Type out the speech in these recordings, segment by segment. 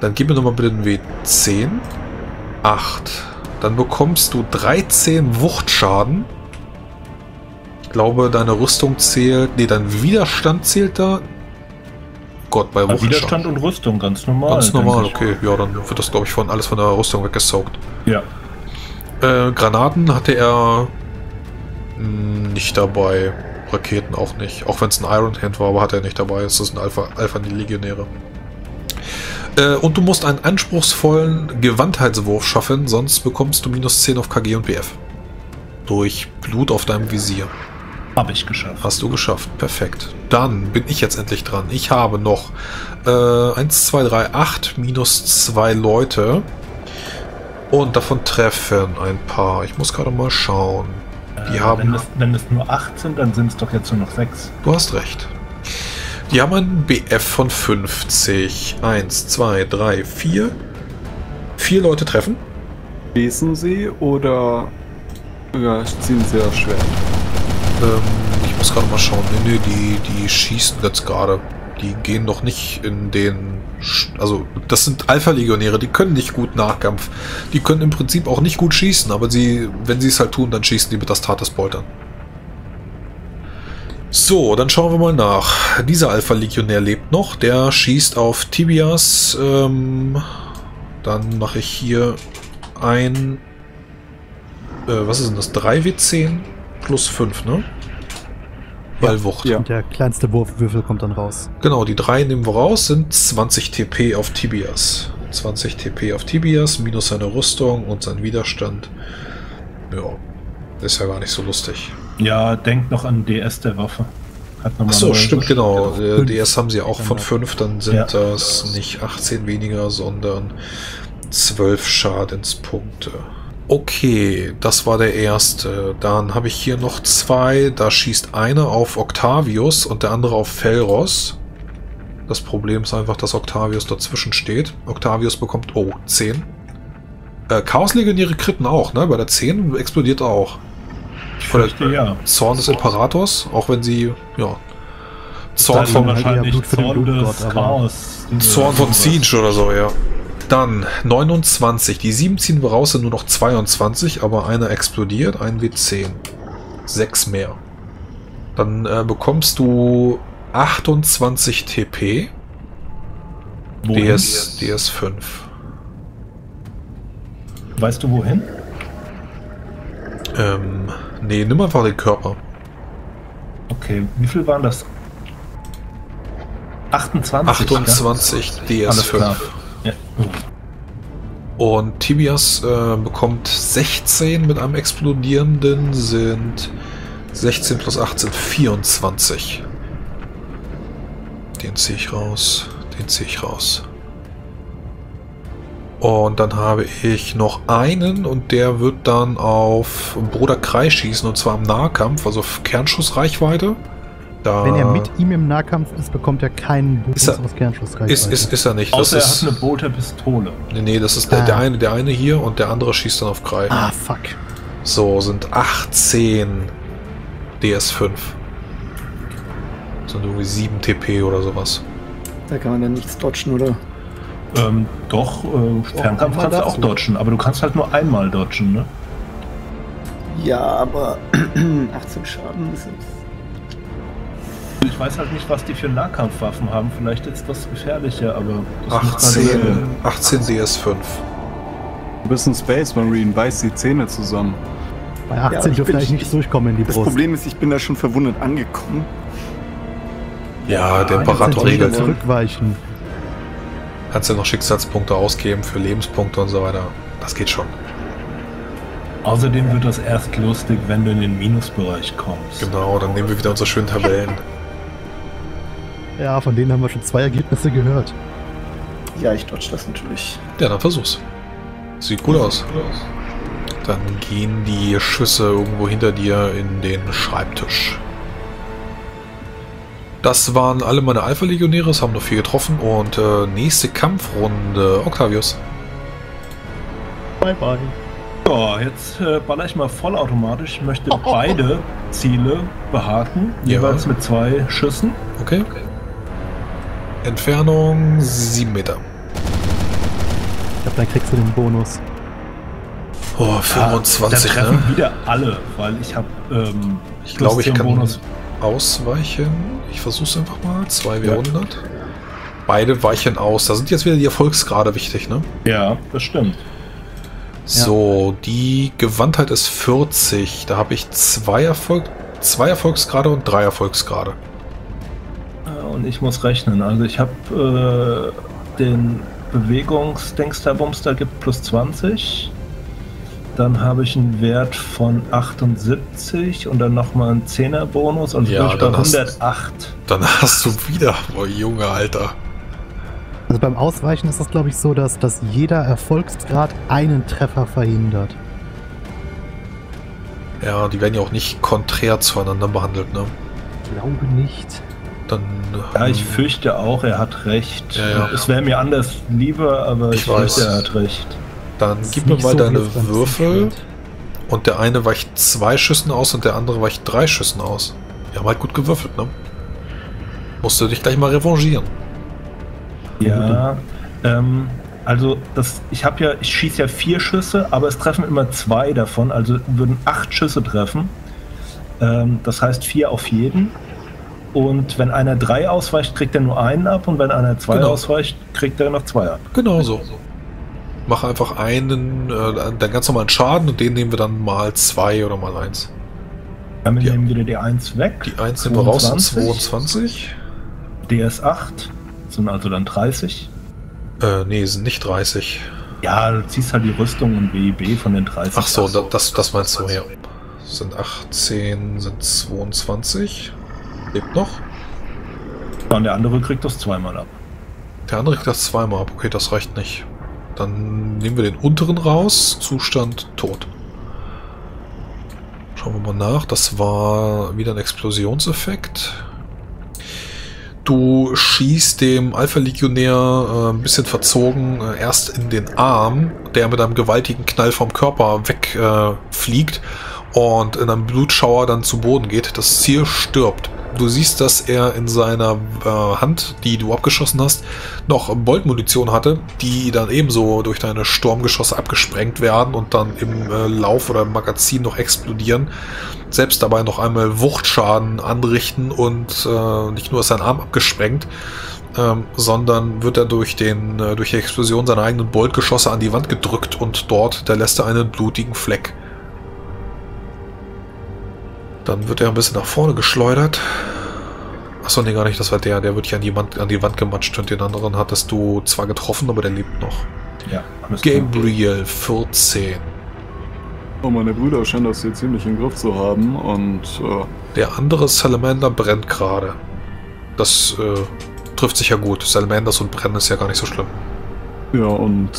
Dann gib mir nochmal bitte den W10. 8. Dann bekommst du 13 Wuchtschaden. Ich glaube, deine Rüstung zählt... Ne, dein Widerstand zählt da. Gott, bei Wuchtschaden. Widerstand und Rüstung, ganz normal. Ganz normal, okay. Ja, dann wird das, glaube ich, alles von der Rüstung weggesaugt. Ja. Granaten hatte er nicht dabei. Raketen auch nicht. Auch wenn es ein Iron Hand war, aber hat er nicht dabei. Es ist ein Alpha-Legionäre. Und du musst einen anspruchsvollen Gewandtheitswurf schaffen, sonst bekommst du minus 10 auf KG und BF. Durch Blut auf deinem Visier. Habe ich geschafft. Hast du geschafft. Perfekt. Dann bin ich jetzt endlich dran. Ich habe noch 1, 2, 3, 8 minus 2 Leute. Und davon treffen ein paar. Ich muss gerade mal schauen. Die haben, wenn es nur 8 sind, dann sind es doch jetzt nur noch 6. Du hast recht. Die haben einen BF von 50. 1, 2, 3, 4. 4 Leute treffen. Lesen sie oder ziehen sie das Schwert? Ich muss gerade mal schauen. Nee, die schießen jetzt gerade. Die gehen noch nicht in den... Also, das sind Alpha-Legionäre, die können nicht gut Nachkampf. Die können im Prinzip auch nicht gut schießen, aber wenn sie es halt tun, dann schießen die mit Astartes-Bolt. So, dann schauen wir mal nach. Dieser Alpha-Legionär lebt noch, der schießt auf Tibias. Dann mache ich hier ein... was ist denn das? 3W10 plus 5, ne? Weil Wucht. Ja. Und der kleinste Wurfwürfel kommt dann raus. Genau, die 3 nehmen wir raus, sind 20 TP auf Tibias. 20 TP auf Tibias, minus seine Rüstung und sein Widerstand. Ja, ist ja gar nicht so lustig. Ja, denkt noch an DS der Waffe. Achso, stimmt, genau. DS haben sie auch von 5, dann sind das nicht 18 weniger, sondern 12 Schadenspunkte. Okay, das war der erste. Dann habe ich hier noch 2. Da schießt einer auf Octavius und der andere auf Felros. Das Problem ist einfach, dass Octavius dazwischen steht. Octavius bekommt, 10. Chaos-Legionäre kritten auch, ne? Bei der 10 explodiert er auch. Ja. Zorn des Imperators, auch wenn sie, ja... Zorn vom Chaos. Zorn von Siege oder so, ja. Dann 29. Die 7 ziehen wir raus, sind nur noch 22, aber einer explodiert, ein W10. 6 mehr. Dann bekommst du 28 TP. Wohin? DS5. Weißt du wohin? Nee, nimm einfach den Körper. Okay, wie viel waren das? 28. 28 ja? DS5. Ja. Und Tibias bekommt 16 mit einem explodierenden, sind 16 plus 18, 24. Den ziehe ich raus, den ziehe ich raus. Und dann habe ich noch einen und der wird dann auf Bruder Kreis schießen und zwar im Nahkampf, also auf Kernschussreichweite. Da wenn er mit ihm im Nahkampf ist, bekommt er keinen Bonus aus Kernschussreichweite. Ist er nicht. Außer er hat eine Bolterpistole. Nee, das ist der eine hier und der andere schießt dann auf Kreis. Ah, fuck. So, sind 18 DS5. Sind irgendwie 7 TP oder sowas. Da kann man dann nichts dodgen, oder? Doch, Fernkampf kannst du auch dodgen, aber du kannst halt nur einmal dodgen, ne? Ja, aber 18 Schaden ist es. Ich weiß halt nicht, was die für Nahkampfwaffen haben, vielleicht ist das gefährlicher, aber... Das 18 DS5. Du bist ein Space Marine, beißt die Zähne zusammen. Bei 18 dürfte ich nicht durchkommen in die Brust. Das Problem ist, ich bin da schon verwundet angekommen. Ja, der Imperator regelt. Zurückweichen. Kannst du noch Schicksalspunkte ausgeben für Lebenspunkte und so weiter. Das geht schon. Außerdem wird das erst lustig, wenn du in den Minusbereich kommst. Genau, dann nehmen wir wieder unsere schönen Tabellen. Ja, von denen haben wir schon 2 Ergebnisse gehört. Ja, ich dodge das natürlich. Ja, dann versuch's. Sieht gut aus. Dann gehen die Schüsse irgendwo hinter dir in den Schreibtisch. Das waren alle meine Alpha-Legionäre, es haben nur 4 getroffen und nächste Kampfrunde, Octavius. Bye bye. Ja, jetzt baller ich mal vollautomatisch. Ich möchte beide Ziele behaken, jeweils mit 2 Schüssen. Okay. Entfernung 7 Meter. da kriegst du den Bonus. Oh, 25, ja, da treffen, ne? Wieder alle, weil ich habe, ich glaube, ich kann Bonus ausweichen. Ich versuch's einfach mal. 2W100. Ja. Beide weichen aus. Da sind jetzt wieder die Erfolgsgrade wichtig, ne? Ja, das stimmt. So, ja. Die Gewandtheit ist 40. Da habe ich zwei Erfolgsgrade und 3 Erfolgsgrade. Und ich muss rechnen. Also ich habe den Bewegungsdingsterbumster gibt plus 20. Dann habe ich einen Wert von 78 und dann nochmal einen 10er Bonus und ja, bin ich bei 108. Dann hast du wieder, boah, Junge, Alter. Also beim Ausweichen ist das, glaube ich, so, dass jeder Erfolgsgrad einen Treffer verhindert. Ja, die werden ja auch nicht konträr zueinander behandelt, ne? Ich glaube nicht. Dann, ja, ich fürchte auch, er hat recht. Ja, ja. Es wäre mir anders lieber, aber ich fürchte, er hat recht. Dann gib mir mal so deine Würfel und der eine weicht 2 Schüssen aus und der andere weicht 3 Schüssen aus. Wir haben halt gut gewürfelt, ne? Musst du dich gleich mal revanchieren. Ja, also ich schieße ja 4 Schüsse, aber es treffen immer 2 davon, also würden 8 Schüsse treffen. Das heißt 4 auf jeden. Und wenn einer 3 ausweicht, kriegt er nur einen ab und wenn einer 2 ausweicht, kriegt er noch 2 ab. Genau so. Mach einfach einen, dann ganz normalen Schaden und den nehmen wir dann mal 2 oder mal 1. Damit nehmen wir wieder die 1 weg. Die 1 nehmen wir raus und 22. DS 8, sind also dann 30. Nee, sind nicht 30. Ja, du ziehst halt die Rüstung und BIB von den 30. Ach so, das meinst du, ja. Sind 18, sind 22. Lebt noch. Und der andere kriegt das 2-mal ab. Der andere kriegt das 2-mal ab, okay, das reicht nicht. Dann nehmen wir den unteren raus. Zustand tot. Schauen wir mal nach. Das war wieder ein Explosionseffekt. Du schießt dem Alpha-Legionär ein bisschen verzogen erst in den Arm, der mit einem gewaltigen Knall vom Körper wegfliegt und in einem Blutschauer dann zu Boden geht. Das Ziel stirbt. Du siehst, dass er in seiner Hand, die du abgeschossen hast, noch Boltmunition hatte, die dann ebenso durch deine Sturmgeschosse abgesprengt werden und dann im Lauf oder im Magazin noch explodieren. Selbst dabei noch einmal Wuchtschaden anrichten und nicht nur ist sein Arm abgesprengt, sondern wird er durch die Explosion seiner eigenen Boltgeschosse an die Wand gedrückt und dort hinterlässt er einen blutigen Fleck. Dann wird er ein bisschen nach vorne geschleudert. Achso, nee, gar nicht, das war der. Der wird hier an die Wand gematscht und den anderen hattest du zwar getroffen, aber der lebt noch. Ja. Gabriel, 14. Oh, meine Brüder scheinen das hier ziemlich im Griff zu haben und... Der andere Salamander brennt gerade. Das trifft sich ja gut. Salamanders und Brennen ist ja gar nicht so schlimm. Ja, und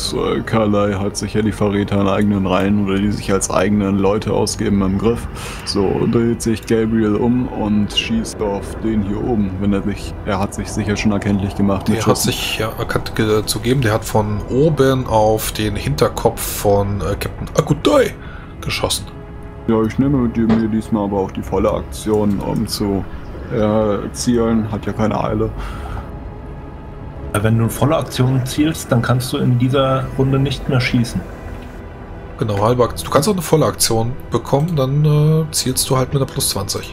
Karlai hat sich ja die Verräter in eigenen Reihen oder die sich als eigenen Leute ausgeben im Griff. So dreht sich Gabriel um und schießt auf den hier oben, wenn er sich... Er hat sich sicher schon erkenntlich gemacht. Der hat sich ja erkannt zu geben. Der hat von oben auf den Hinterkopf von Captain Akutei geschossen. Ja, ich nehme mit mir diesmal aber auch die volle Aktion, um zu zielen. Hat ja keine Eile. Wenn du volle Aktion zielst, dann kannst du in dieser Runde nicht mehr schießen. Genau, halbe Aktion. Du kannst auch eine volle Aktion bekommen, dann zielst du halt mit der plus 20.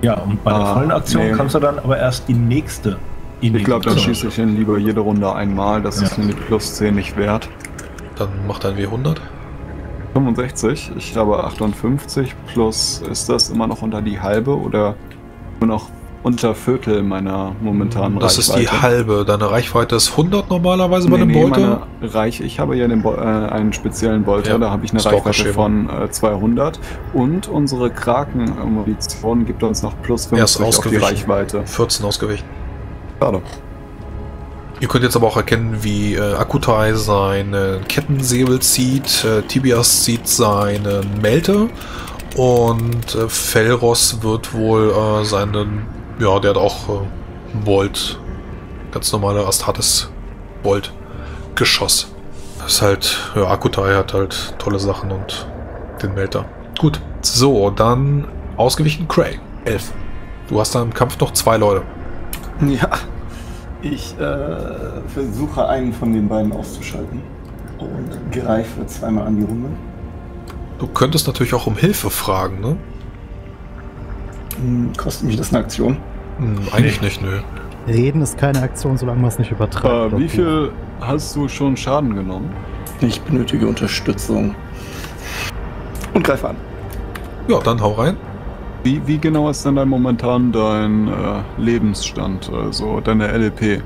Ja, und bei der vollen Aktion kannst du dann aber erst die nächste. Ich glaube, dann schieße ich ihn lieber jede Runde einmal. Das ist nämlich plus 10 nicht wert. Dann macht ein W100. 65, ich habe 58 plus, ist das immer noch unter die halbe oder nur noch unter Viertel meiner momentanen Reichweite. Das ist die halbe. Deine Reichweite ist 100 normalerweise bei dem Bolter? Ich habe ja einen speziellen Bolter, ja, da habe ich eine Reichweite von 200. Und unsere Kraken-Munition gibt uns noch plus 50 auf die Reichweite. 14 ausgewichen. Schade. Ihr könnt jetzt aber auch erkennen, wie Akutei seinen Kettensäbel zieht, Tibias zieht seinen Melter und Felros wird wohl seinen... Ja, der hat auch Bolt. Ganz normale Astartes-Bolt-Geschoss. Das ist halt, ja, Akutei hat halt tolle Sachen und den Melter. Gut, so, dann ausgewichen Cray, 11. Du hast da im Kampf noch 2 Leute. Ja, ich versuche einen von den beiden auszuschalten. Und gereicht wird zweimal an die Runde. Du könntest natürlich auch um Hilfe fragen, ne? Kostet mich das eine Aktion? Eigentlich nicht, nö. Reden ist keine Aktion, solange man es nicht übertreibt. Wie viel hast du schon Schaden genommen? Ich benötige Unterstützung. Und greife an. Ja, dann hau rein. Wie genau ist denn momentan dein Lebensstand, also deine LEP?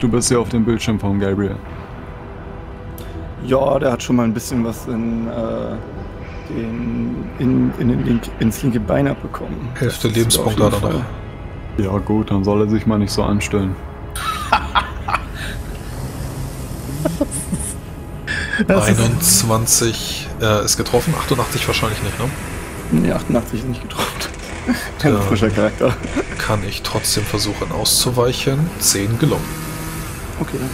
Du bist ja auf dem Bildschirm von Gabriel. Ja, der hat schon mal ein bisschen was ins linke Bein abbekommen. Hälfte Lebenspunkte hat er noch. Ja gut, dann soll er sich mal nicht so anstellen. Das 21 ist getroffen, 88 wahrscheinlich nicht, ne? Ne, 88 ist nicht getroffen. Kein frischer Charakter. Kann ich trotzdem versuchen auszuweichen. 10 gelungen. Okay, dann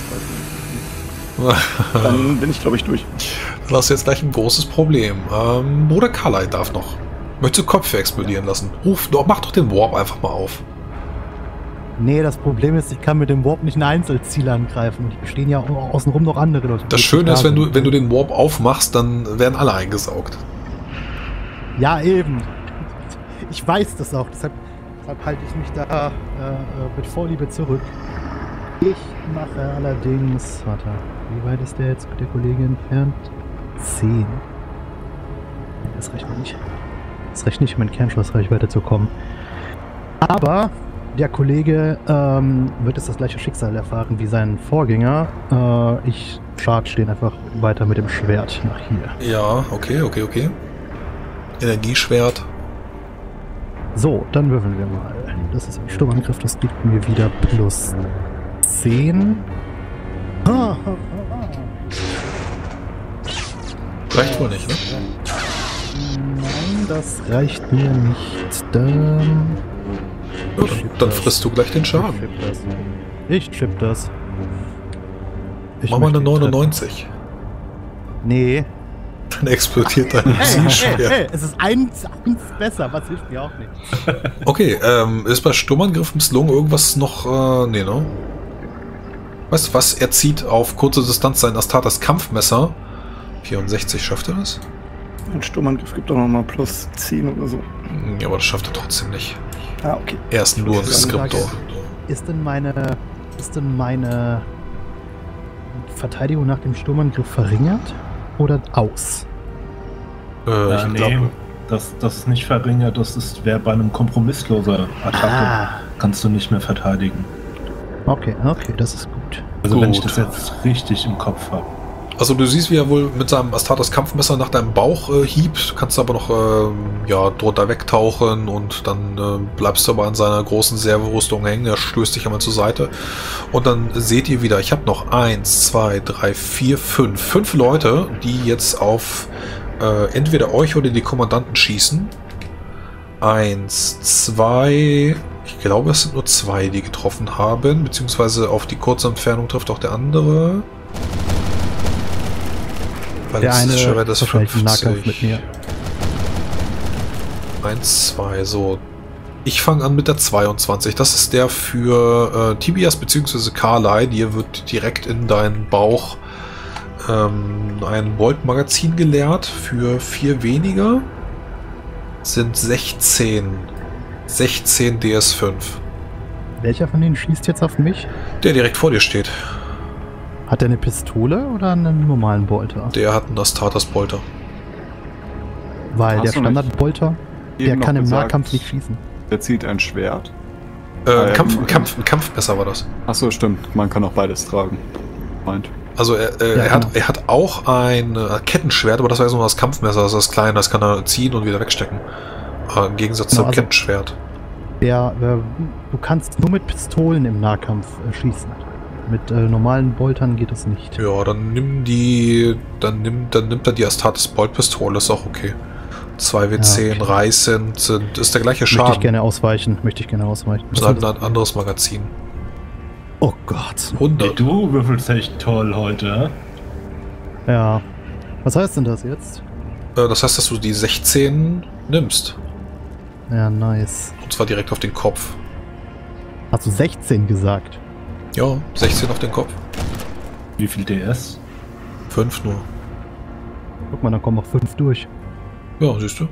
freut mich. Dann bin ich, glaube ich, durch. Dann hast du jetzt gleich ein großes Problem. Bruder Karlai darf noch. Möchtest du Kopf explodieren lassen? Mach doch den Warp einfach mal auf. Nee, das Problem ist, ich kann mit dem Warp nicht ein Einzelziel angreifen. Die stehen ja außenrum noch andere Leute. Das Schöne ist, wenn du den Warp aufmachst, dann werden alle eingesaugt. Ja, eben. Ich weiß das auch. Deshalb halte ich mich da mit Vorliebe zurück. Ich mache allerdings... Warte, wie weit ist der jetzt mit der Kollegin entfernt? 10. Das reicht mir nicht. Das reicht nicht, um in Kernschlussreichweite zu kommen. Aber der Kollege wird jetzt das gleiche Schicksal erfahren wie sein Vorgänger. Ich charge den einfach weiter mit dem Schwert nach hier. Ja, okay. Energieschwert. So, dann würfeln wir mal. Das ist ein Sturmangriff, das gibt mir wieder plus 10. Reicht wohl nicht, ne? Nein, das reicht mir nicht. Dann frisst du gleich den Schaden. Ich chip das. Mach mal eine 99. Nee. Dann explodiert dein Schwert. Hey, es ist eins besser, was hilft mir auch nicht. Okay, ist bei Sturmangriffen misslungen irgendwas noch... nee, ne? Weißt du was? Er zieht auf kurze Distanz sein Astartes-Kampfmesser. 64 schafft er das? Ein Sturmangriff gibt doch nochmal plus 10 oder so. Ja, aber das schafft er trotzdem nicht. Ah, okay. Er ist nur ein Deskriptor. Ist denn meine Verteidigung nach dem Sturmangriff verringert oder aus? Ich glaube, das ist nicht verringert. Das wäre bei einem kompromissloser Attacke. Kannst du nicht mehr verteidigen. Okay, das ist gut. Also gut. Wenn ich das jetzt richtig im Kopf habe. Also du siehst, wie er wohl mit seinem Astartes-Kampfmesser nach deinem Bauch hiebt, kannst aber noch drunter wegtauchen und dann bleibst du aber an seiner großen Servo-Rüstung hängen, er stößt dich einmal zur Seite und dann seht ihr wieder, ich habe noch 5 Leute, die jetzt auf entweder euch oder die Kommandanten schießen. 2... Ich glaube, es sind nur 2, die getroffen haben, beziehungsweise auf die kurze Entfernung trifft auch der andere. Weil der eine ist vielleicht im Nahkampf mit mir. 1, 2, so. Ich fange an mit der 22. Das ist der für Tibias bzw. Karlai. Dir wird direkt in deinen Bauch ein Bolt-Magazin geleert. Für 4 weniger sind 16. 16 DS5. Welcher von denen schießt jetzt auf mich? Der direkt vor dir steht. Hat er eine Pistole oder einen normalen Bolter? Der hat einen Astartes-Bolter. Weil der Standard-Bolter, der kann im Nahkampf nicht schießen. Der zieht ein Schwert. Ein Kampfmesser war das. Achso, stimmt. Man kann auch beides tragen. Meint. Also er hat auch ein Kettenschwert, aber das war jetzt nur das Kampfmesser. Das ist klein, das kann er ziehen und wieder wegstecken. Im Gegensatz zum Kettenschwert. Ja, du kannst nur mit Pistolen im Nahkampf schießen. Mit normalen Boltern geht das nicht. Ja, dann nimmt er die Astartes-Bolt-Pistole, ist auch okay. 2W10 reißend, ist der gleiche Schaden. Möchte ich gerne ausweichen. Das ist ein anderes Magazin. Oh Gott. 100. Hey, du würfelst echt toll heute. Ja. Was heißt denn das jetzt? Das heißt, dass du die 16 nimmst. Ja, nice. Und zwar direkt auf den Kopf. Hast du 16 gesagt? Ja, 16 auf den Kopf. Wie viel DS? 5 nur. Guck mal, dann kommen noch 5 durch. Ja, siehst du.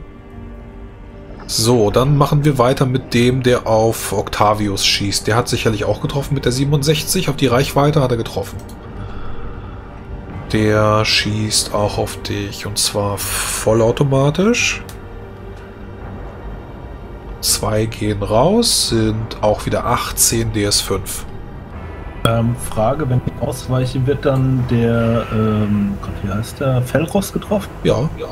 So, dann machen wir weiter mit dem, der auf Octavius schießt. Der hat sicherlich auch getroffen mit der 67. Auf die Reichweite hat er getroffen. Der schießt auch auf dich. Und zwar vollautomatisch. 2 gehen raus, sind auch wieder 18 DS5. Frage, wenn ich ausweiche, wird dann der, Gott, wie heißt der? Felros getroffen? Ja, ja.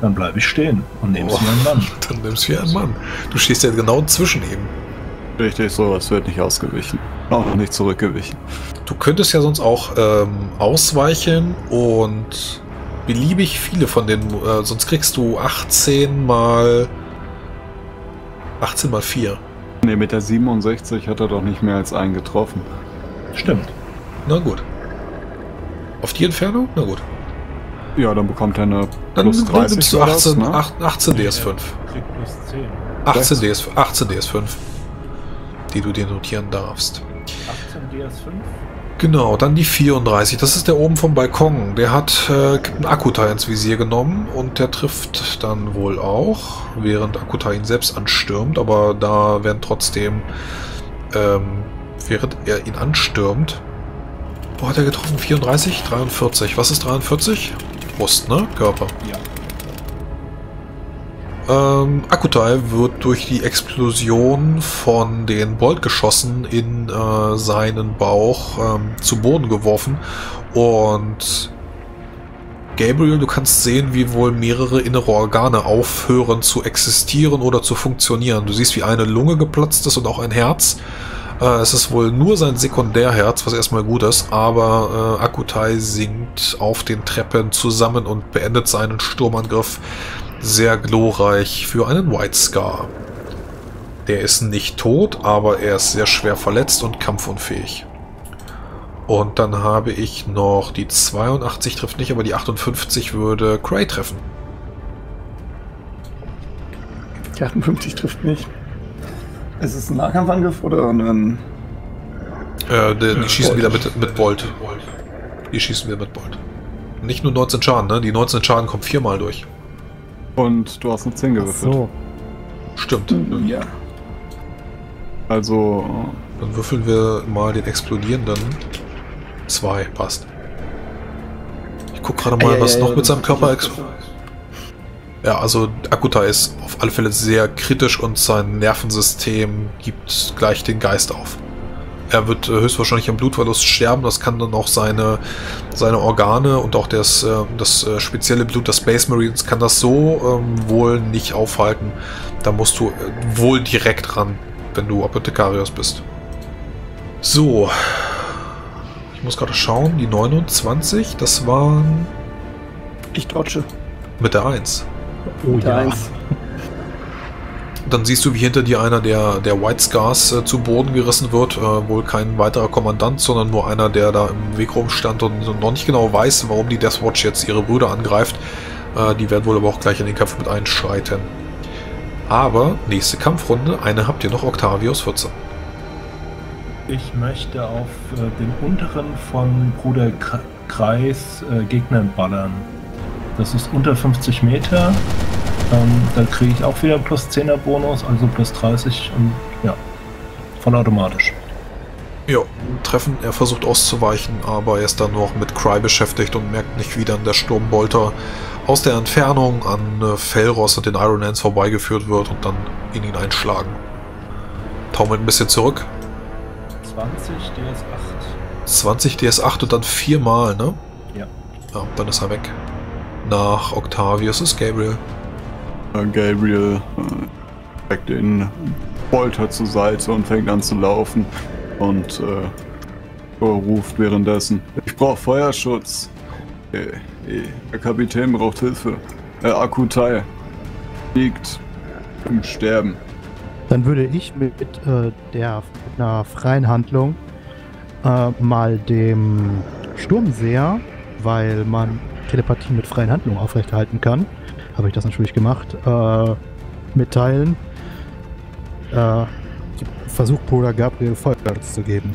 Dann bleibe ich stehen und nehme es wie ein Mann. Dann nimmst du wie ein Mann. Du stehst ja genau zwischen ihm. Richtig, sowas wird nicht ausgewichen. Auch nicht zurückgewichen. Du könntest ja sonst auch ausweichen und beliebig viele von den... sonst kriegst du 18 mal 4. Ne, mit der 67 hat er doch nicht mehr als einen getroffen. Stimmt. Na gut. Auf die Entfernung? Na gut. Ja, dann bekommt er eine plus 30. Nimmst du 18, das, ne? 18 DS5. Kriegt plus 10. 18 DS5, die du dir notieren darfst. 18 DS5? Genau, dann die 34. Das ist der oben vom Balkon. Der hat Captain Akutei ins Visier genommen und der trifft dann wohl auch, während Akutei ihn selbst anstürmt. Aber da werden trotzdem, während er ihn anstürmt, wo hat er getroffen? 34? 43. Was ist 43? Brust, ne? Körper. Ja. Akutei wird durch die Explosion von den Boltgeschossen in seinen Bauch zu Boden geworfen. Und Gabriel, du kannst sehen, wie wohl mehrere innere Organe aufhören zu existieren oder zu funktionieren. Du siehst, wie eine Lunge geplatzt ist und auch ein Herz. Es ist wohl nur sein Sekundärherz, was erstmal gut ist, aber Akutei sinkt auf den Treppen zusammen und beendet seinen Sturmangriff sehr glorreich für einen White Scar. Der ist nicht tot, aber er ist sehr schwer verletzt und kampfunfähig. Und dann habe ich noch die 82 trifft nicht, aber die 58 würde Cray treffen. Die 58 trifft nicht. Ist es ein Nahkampfangriff oder ein... die schießen wieder mit Bolt. Die schießen wieder mit Bolt. Nicht nur 19 Schaden, ne? Die 19 Schaden kommt 4-mal durch. Und du hast eine 10 gewürfelt. So. Stimmt. Ja. Also... Dann würfeln wir mal den explodierenden. 2, passt. Ich guck gerade mal, was noch mit seinem Körper explodiert. Ja, also Akutei ist auf alle Fälle sehr kritisch und sein Nervensystem gibt gleich den Geist auf. Er wird höchstwahrscheinlich am Blutverlust sterben, das kann dann auch seine Organe und auch das spezielle Blut der Space Marines kann das so wohl nicht aufhalten. Da musst du wohl direkt ran, wenn du Apothekarius bist. So, ich muss gerade schauen, die 29, das waren... Ich dodge. Mit der 1. Oh ja. Dann siehst du, wie hinter dir einer der White Scars zu Boden gerissen wird. Wohl kein weiterer Kommandant, sondern nur einer, der da im Weg rumstand und noch nicht genau weiß, warum die Death Watch jetzt ihre Brüder angreift. Die werden wohl aber auch gleich in den Kampf mit einschreiten. Aber nächste Kampfrunde, eine habt ihr noch, Octavius 14. Ich möchte auf den unteren von Bruder Kreis Gegnern ballern. Das ist unter 50 Meter. Da kriege ich auch wieder plus 10er Bonus, also plus 30 und ja, vollautomatisch. Ja, Treffen, er versucht auszuweichen, aber er ist dann noch mit Cry beschäftigt und merkt nicht, wie dann der Sturmbolter aus der Entfernung an Felros und den Iron Hands vorbeigeführt wird und dann in ihn einschlagen. Taumelt ein bisschen zurück. 20 DS8. 20 DS8 und dann 4-mal, ne? Ja. Ja, dann ist er weg. Nach Octavius ist Gabriel. Gabriel streckt den Bolter zur Seite und fängt an zu laufen und ruft währenddessen: Ich brauche Feuerschutz. Der Kapitän braucht Hilfe. Akutei liegt im Sterben. Dann würde ich mit einer freien Handlung mal dem Sturmseher, weil man Telepathie mit freien Handlungen aufrechterhalten kann, habe ich das natürlich gemacht, mitteilen. Versucht Bruder Gabriel Vollgas zu geben.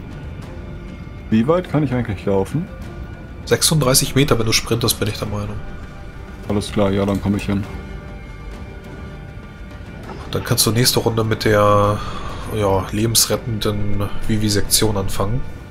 Wie weit kann ich eigentlich laufen? 36 Meter, wenn du sprintest, bin ich der Meinung. Alles klar, ja, dann komme ich hin. Dann kannst du nächste Runde mit der lebensrettenden Vivisektion anfangen.